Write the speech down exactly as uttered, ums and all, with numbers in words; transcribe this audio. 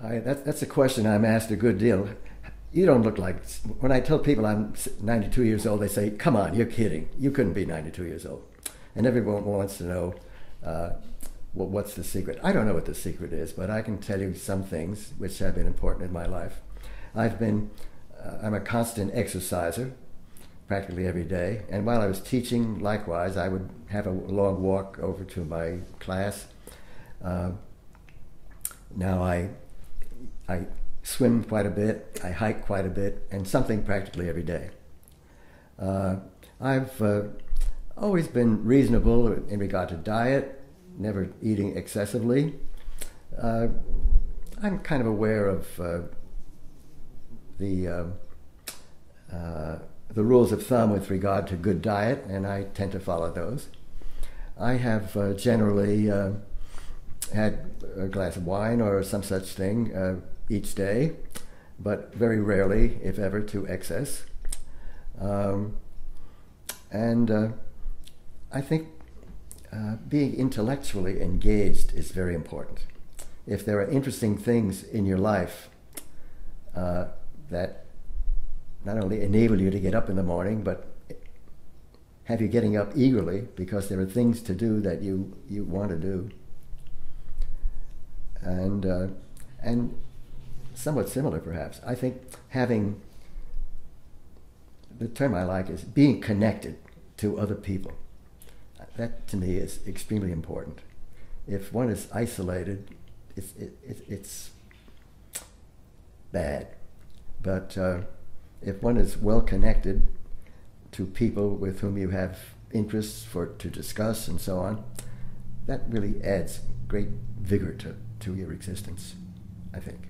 I, that, that's a question I'm asked a good deal. You don't look like, when I tell people I'm ninety-two years old, they say, come on, you're kidding. You couldn't be ninety-two years old. And everyone wants to know, uh, well, what's the secret? I don't know what the secret is, but I can tell you some things which have been important in my life. I've been, uh, I'm a constant exerciser, practically every day. And while I was teaching, likewise, I would have a long walk over to my class. Uh, now I, I swim quite a bit, I hike quite a bit, and something practically every day. Uh, I've uh, always been reasonable in regard to diet, never eating excessively. Uh, I'm kind of aware of uh, the uh, uh, the rules of thumb with regard to good diet, and I tend to follow those. I have uh, generally uh, had a glass of wine or some such thing uh, each day, but very rarely, if ever, to excess. Um, and uh, I think uh, being intellectually engaged is very important. If there are interesting things in your life uh, that not only enable you to get up in the morning, but have you getting up eagerly because there are things to do that you, you want to do. And, uh, and somewhat similar, perhaps, I think having, the term I like is being connected to other people. That, to me, is extremely important. If one is isolated, it's, it, it, it's bad. But uh, if one is well connected to people with whom you have interests for, to discuss and so on, that really adds great vigor to, to your existence, I think.